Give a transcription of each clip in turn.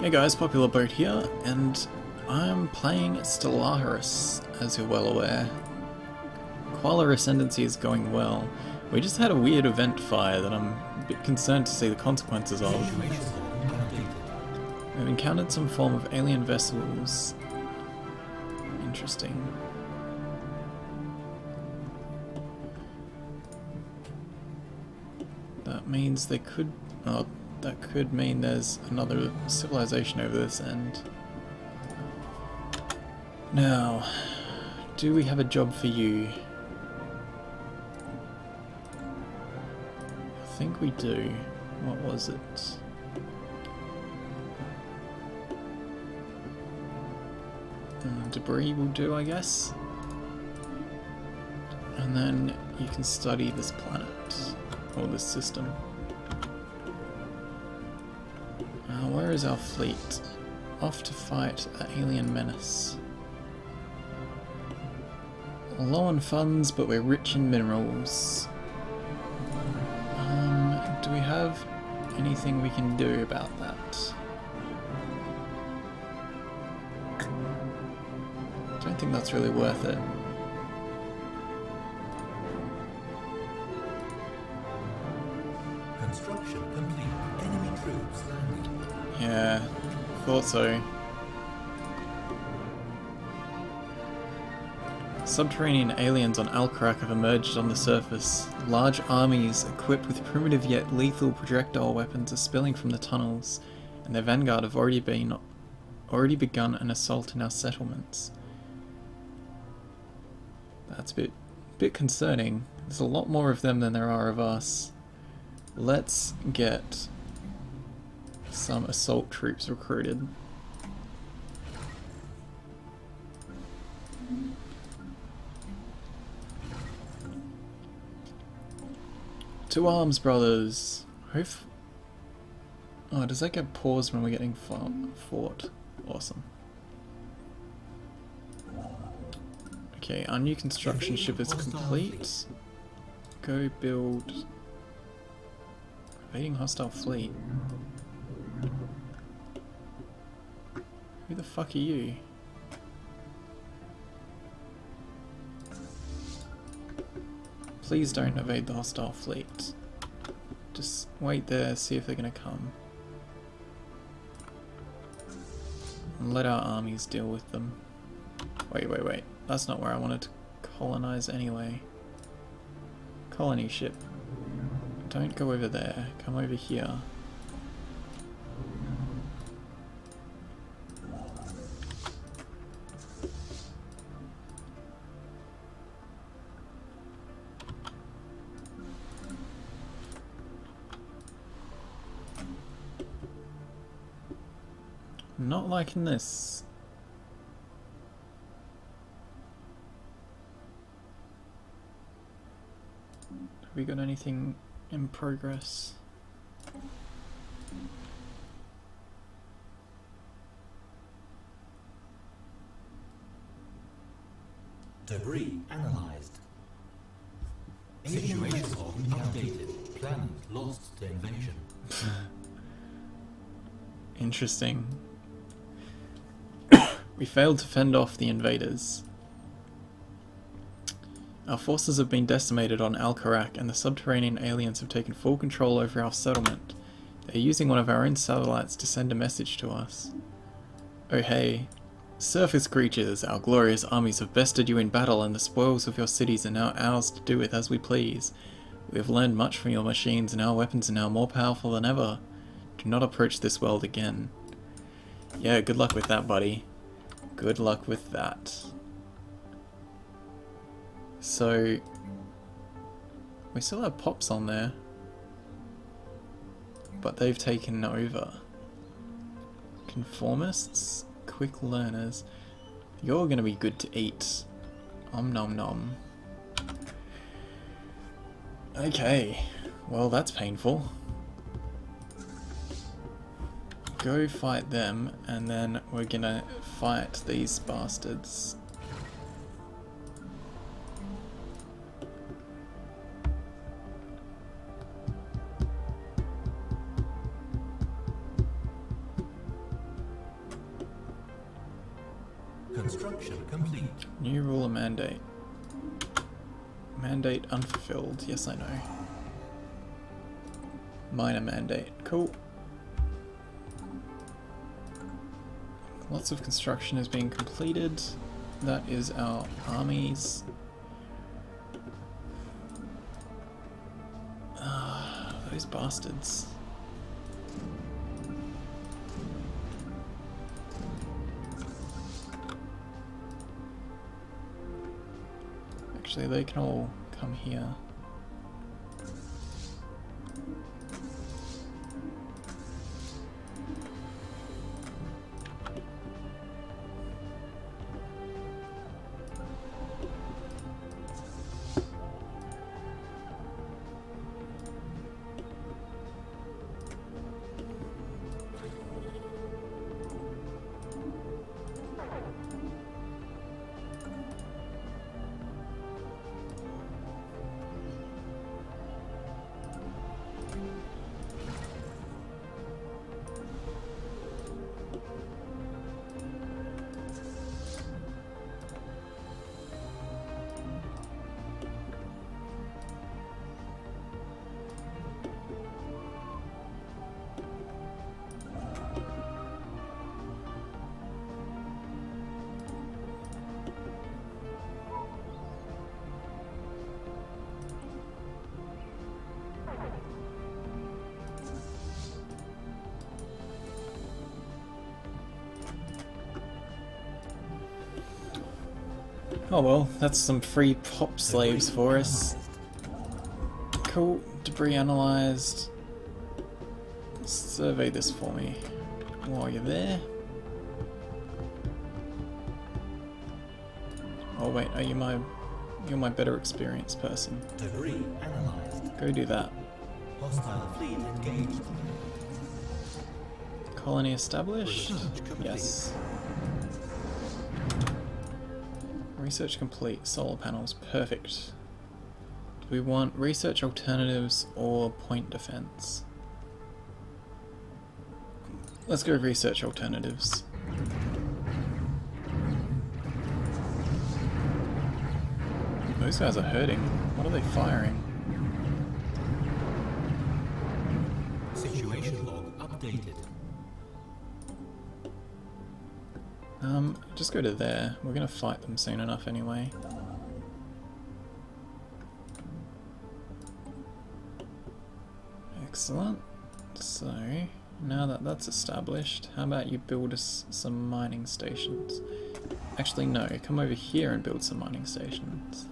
Hey guys, Popular Boat here, and I'm playing Stellaris, as you're well aware. Koala Ascendancy is going well. We just had a weird event fire that I'm a bit concerned to see the consequences of. We've encountered some form of alien vessels. Interesting. That means they could... oh, that could mean there's another civilization over this end. Now, do we have a job for you? I think we do. What was it? Debris will do, I guess. And then you can study this planet, or this system. Where is our fleet? Off to fight an alien menace. Low on funds, but we're rich in minerals. Do we have anything we can do about that? I don't think that's really worth it. Construction complete. Enemy troops landing. Yeah, thought so. Subterranean aliens on Alkarak have emerged on the surface. Large armies equipped with primitive yet lethal projectile weapons are spilling from the tunnels, and their vanguard have already begun an assault in our settlements. That's a bit concerning. There's a lot more of them than there are of us. Let's get some assault troops recruited. To arms, brothers! Oh, does that get paused when we're getting fought? Awesome. Okay, our new construction ship is complete. Go build... evading hostile fleet. Who the fuck are you? Please don't evade the hostile fleet. Just wait there, see if they're gonna come. And let our armies deal with them. Wait. That's not where I wanted to colonize anyway. Colony ship. Don't go over there, come over here. Not liking this. Have we got anything in progress? Debris analyzed. Situation updated. Planet lost to invasion. Interesting. We failed to fend off the invaders. Our forces have been decimated on Alkarak, and the subterranean aliens have taken full control over our settlement. They're using one of our own satellites to send a message to us. Oh hey, surface creatures, our glorious armies have bested you in battle, and the spoils of your cities are now ours to do with as we please. We have learned much from your machines, and our weapons are now more powerful than ever. Do not approach this world again. Yeah, good luck with that, buddy. Good luck with that. So, we still have pops on there, but they've taken over. Conformists, quick learners. You're gonna be good to eat. Om nom nom. Okay, well that's painful. Go fight them, and then we're gonna fight these bastards. Construction complete. New ruler mandate. Mandate unfulfilled. Yes, I know. Minor mandate. Cool. Lots of construction is being completed. That is our armies. Those bastards. Actually, they can all come here. Oh well, that's some free pop slaves for us. Cool, debris analyzed. Survey this for me while you're there. Oh wait, are you my... you're my better experienced person. Debris analyzed. Go do that. Hostile fleet engaged. Colony established? Yes. Research complete. Solar panels. Perfect. Do we want research alternatives or point defense? Let's go research alternatives. Those guys are hurting. What are they firing? Situation log updated. Just go to there. We're gonna fight them soon enough anyway. Excellent. So, now that that's established, how about you build us some mining stations? Actually no, come over here and build some mining stations.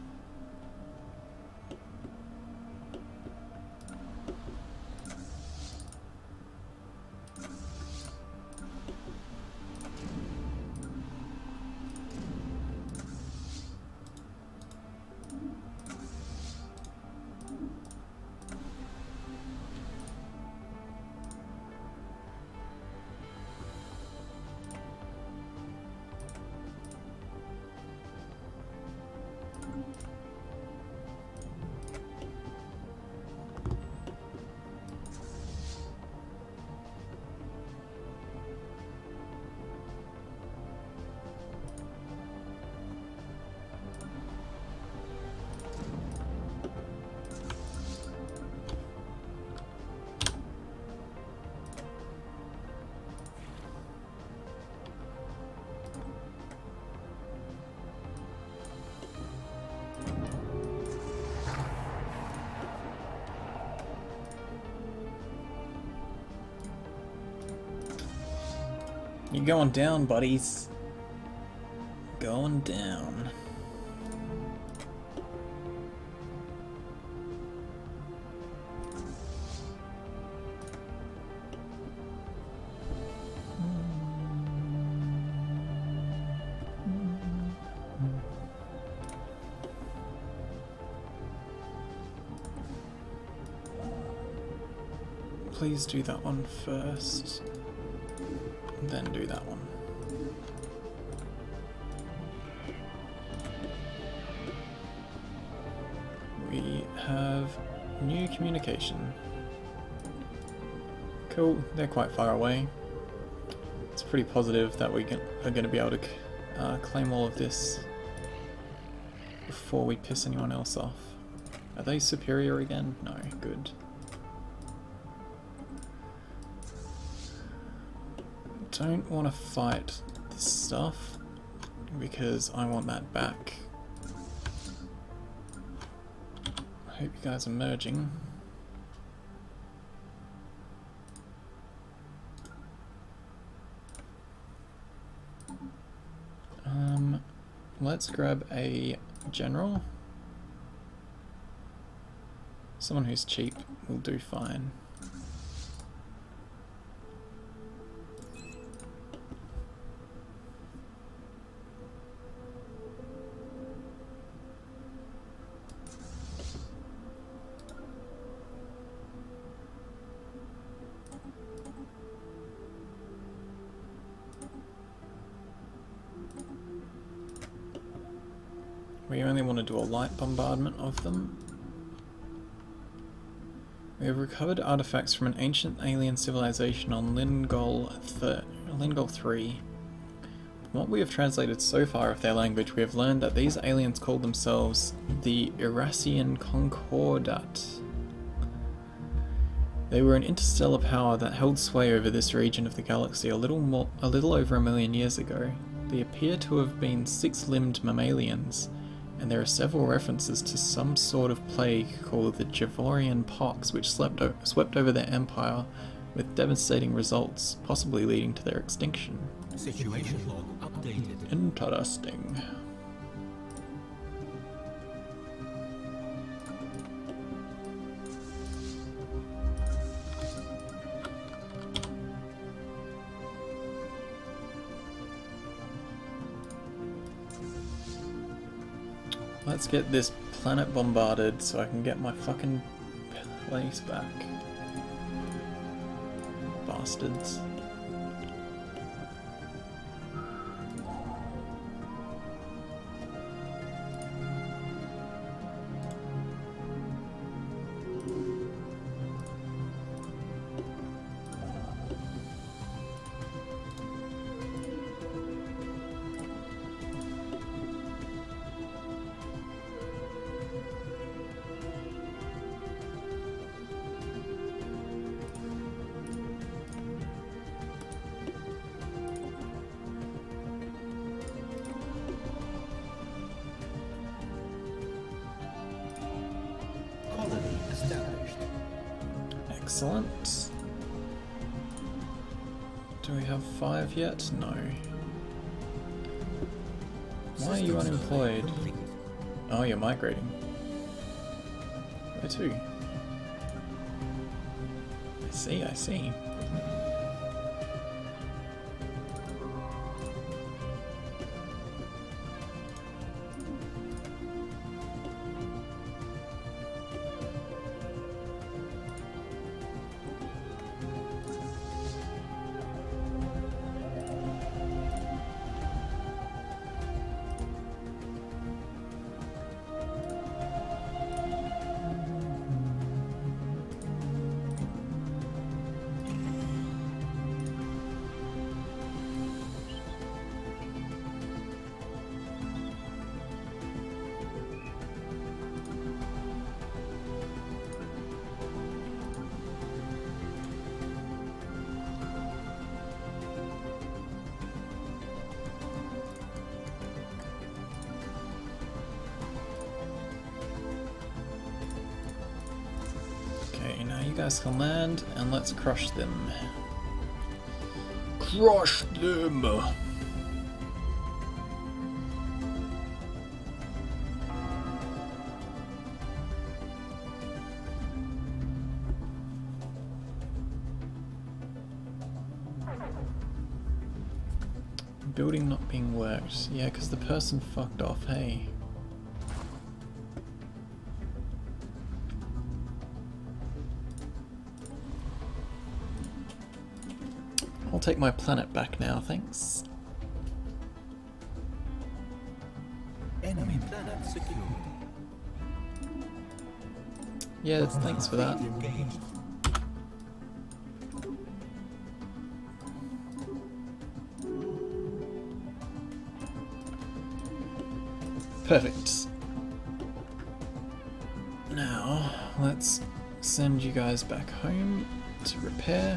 You're going down, buddies. Going down. Please do that one first. Then do that one. We have new communication. Cool, they're quite far away. It's pretty positive that we are going to be able to claim all of this before we piss anyone else off. Are they superior again? No, good. Don't want to fight this stuff because I want that back. I hope you guys are merging. Let's grab a general. Someone who's cheap will do fine. We only want to do a light bombardment of them. We have recovered artifacts from an ancient alien civilization on Lingol III. From what we have translated so far of their language, we have learned that these aliens call themselves the Erasian Concordat. They were an interstellar power that held sway over this region of the galaxy a little over 1 million years ago. They appear to have been 6-limbed mammalians, and there are several references to some sort of plague called the Javorian pox, which swept over their empire with devastating results, possibly leading to their extinction. Situation log updated. Interesting. Let's get this planet bombarded so I can get my fucking place back. Bastards. Excellent. Do we have 5 yet? No. Why are you unemployed? Oh, you're migrating. Where to? I see, I see. You guys can land, and let's crush them. Crush them! Building not being worked. Yeah, because the person fucked off, hey. Take my planet back now, thanks. Enemy planet secured. Yeah, thanks for that. Perfect. Now, let's send you guys back home to repair.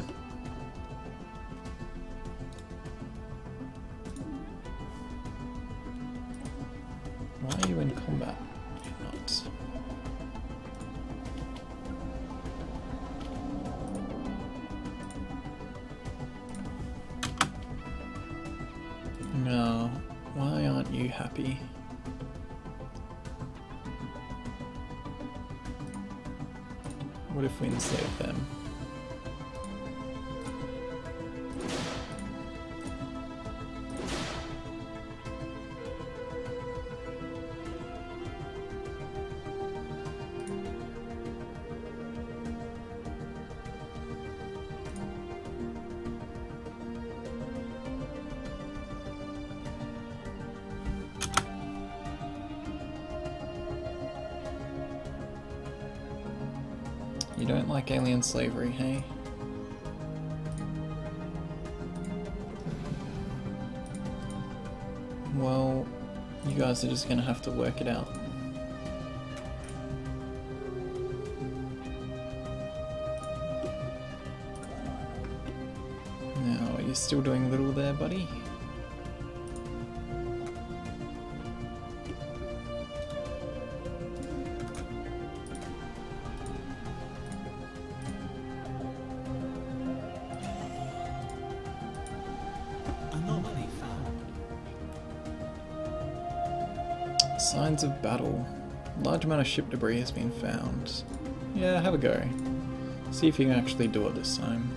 Why are you in combat? You're not. No, why aren't you happy? What if we enslave them? You don't like alien slavery, hey? Well, you guys are just gonna have to work it out. Now, are you still doing little there, buddy? Signs of battle. A large amount of ship debris has been found. Yeah, have a go. See if you can actually do it this time.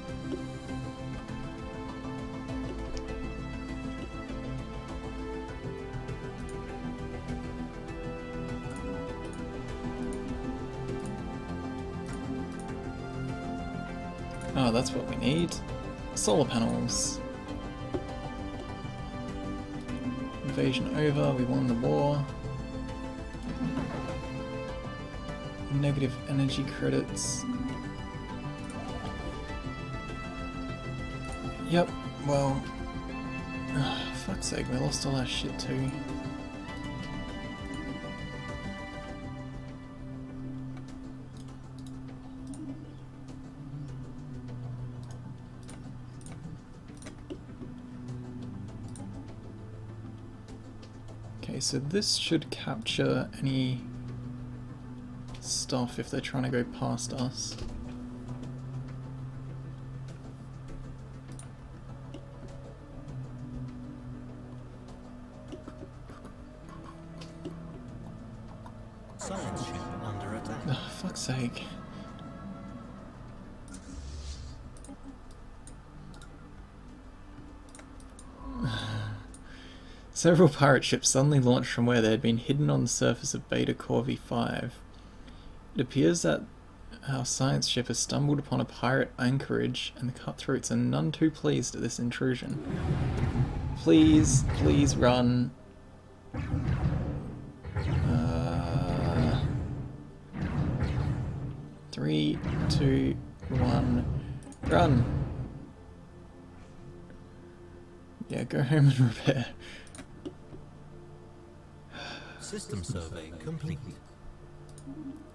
Oh, that's what we need. Solar panels. Invasion over, we won the war. Negative energy credits. Yep, well... fuck's sake, we lost all our shit too. Okay, so this should capture any stuff if they're trying to go past us. Science ship under attack. Oh, fuck's sake. Several pirate ships suddenly launched from where they had been hidden on the surface of Beta Corv V5. It appears that our science ship has stumbled upon a pirate anchorage, and the cutthroats are none too pleased at this intrusion. Please, please run. Three, two, one, run! Yeah, go home and repair. System survey complete.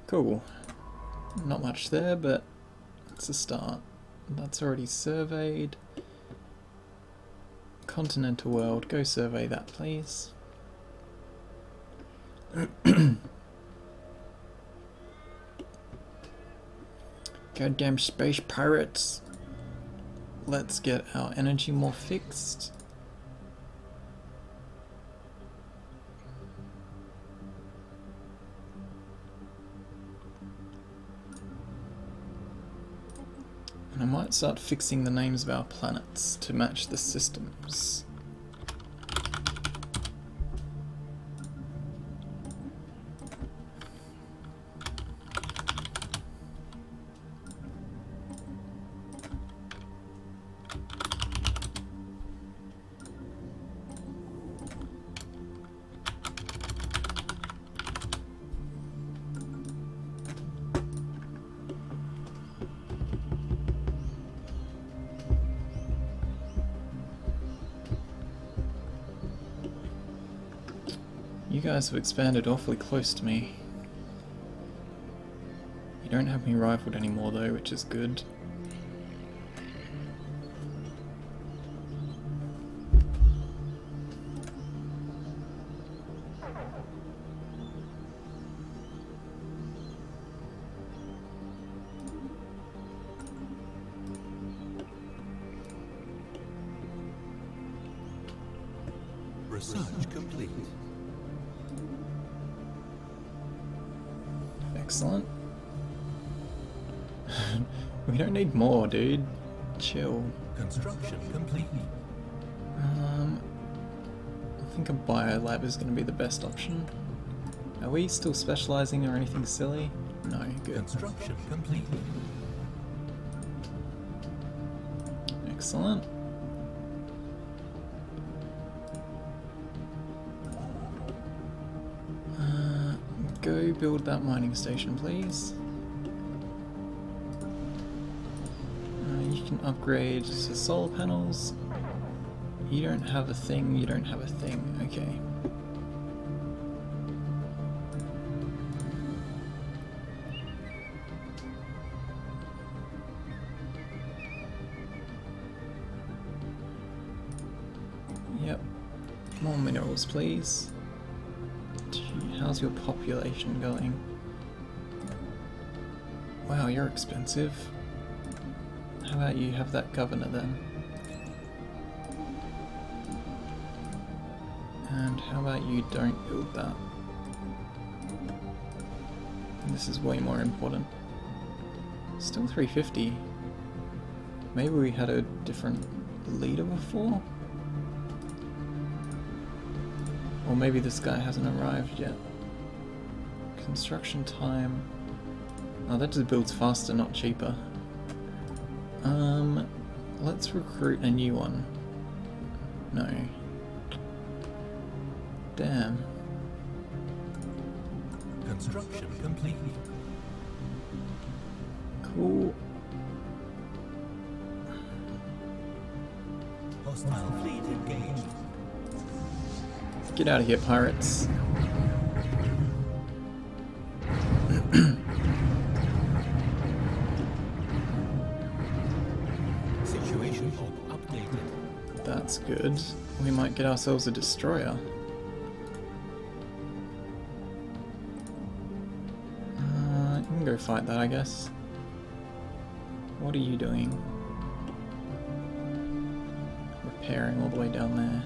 Cool. Not much there, but it's a start. That's already surveyed. Continental world, go survey that, please. Goddamn space pirates. Let's get our energy more fixed. And I might start fixing the names of our planets to match the systems. guys have expanded awfully close to me. You don't have me rifled anymore though, which is good. Research complete. Excellent. We don't need more, dude. Chill. Construction complete. I think a biolab is going to be the best option. Are we still specializing or anything silly? No, good. Construction complete. Excellent. Go build that mining station, please. You can upgrade to solar panels. You don't have a thing, you don't have a thing. Okay. Yep. More minerals, please. How's your population going? Wow, you're expensive. How about you have that governor then? And how about you don't build that? This is way more important. Still 350. Maybe we had a different leader before? Or maybe this guy hasn't arrived yet. Construction time. Oh, that just builds faster, not cheaper. Let's recruit a new one. No. Damn. Construction complete. Cool. Hostile fleet engaged. Get out of here, pirates. Situation log updated. That's good. We might get ourselves a destroyer. You can go fight that, I guess. What are you doing? Repairing all the way down there.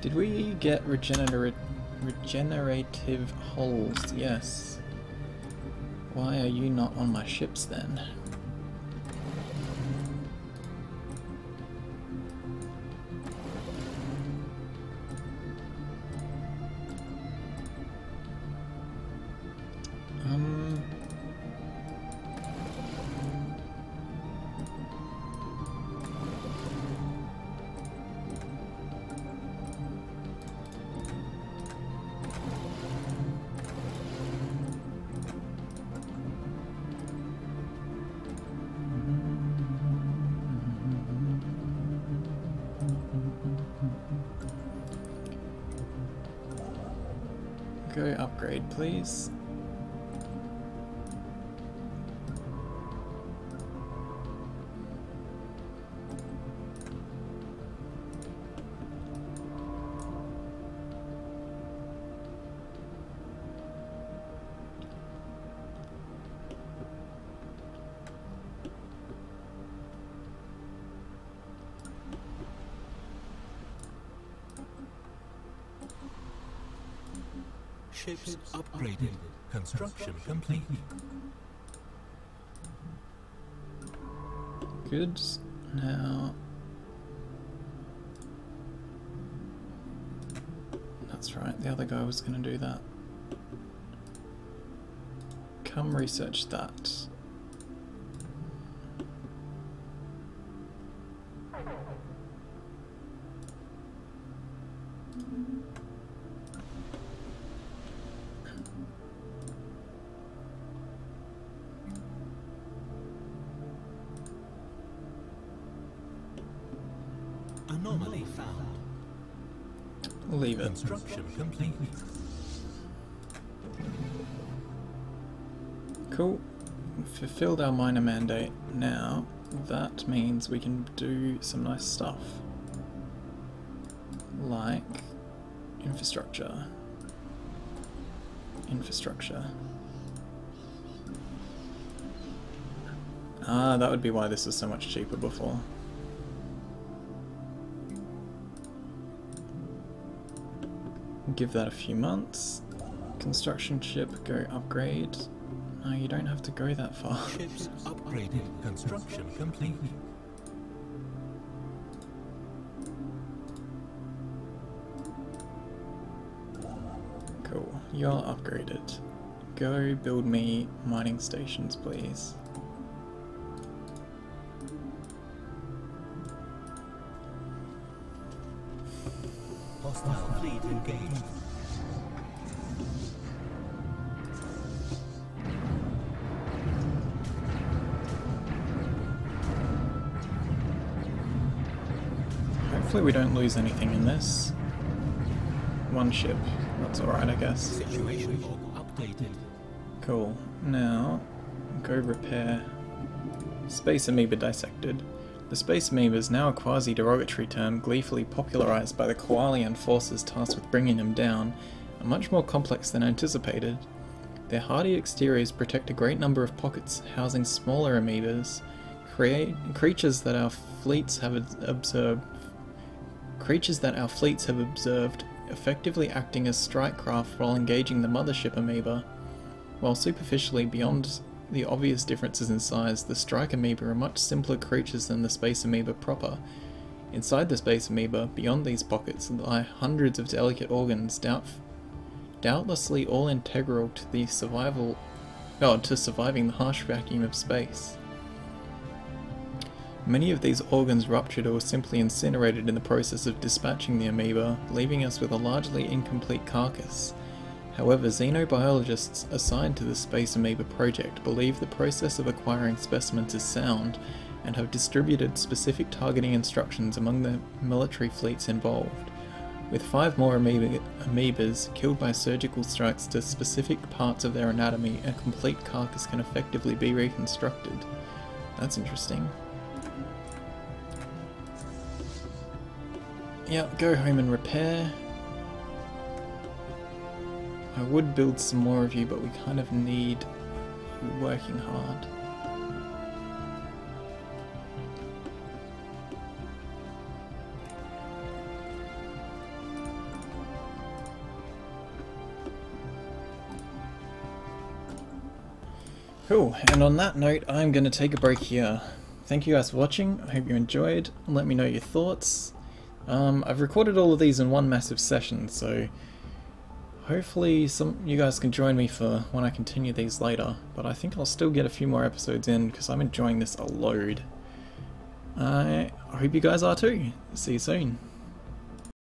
Did we get regenerative hulls? Yes. Why are you not on my ships then? Go upgrade, please. Ships upgraded. Construction complete. Good. Now... That's right, the other guy was going to do that. Come research that. Anomaly found. We'll leave it. Construction complete. Cool. Fulfilled our minor mandate. Now that means we can do some nice stuff. Like infrastructure. Infrastructure. Ah, that would be why this was so much cheaper before. Give that a few months. Construction ship, go upgrade. No, you don't have to go that far. Ships upgraded. Construction complete. Cool. You're upgraded. Go build me mining stations, please. Hopefully we don't lose anything in this. One ship, that's alright I guess. Situation log updated. Cool, now go repair Space Amoeba Dissected. The space amoeba is now a quasi-derogatory term gleefully popularised by the Koalian forces tasked with bringing them down, are much more complex than anticipated. Their hardy exteriors protect a great number of pockets housing smaller amoebas, creatures that our fleets have observed, effectively acting as strike craft while engaging the mothership amoeba. While superficially beyond the obvious differences in size, the strike amoeba are much simpler creatures than the space amoeba proper. Inside the space amoeba, beyond these pockets, lie hundreds of delicate organs, doubtlessly all integral to the surviving the harsh vacuum of space. Many of these organs ruptured or were simply incinerated in the process of dispatching the amoeba, leaving us with a largely incomplete carcass. However, xenobiologists assigned to the Space Amoeba project believe the process of acquiring specimens is sound, and have distributed specific targeting instructions among the military fleets involved, with 5 more amoebas killed by surgical strikes to specific parts of their anatomy, a complete carcass can effectively be reconstructed. That's interesting. Yeah, go home and repair. I would build some more of you, but we kind of need working hard. Cool, and on that note, I'm going to take a break here. Thank you guys for watching, I hope you enjoyed. Let me know your thoughts. I've recorded all of these in one massive session, so hopefully some you guys can join me for when I continue these later, but I think I'll still get a few more episodes in because I'm enjoying this a load. I hope you guys are too. See you soon.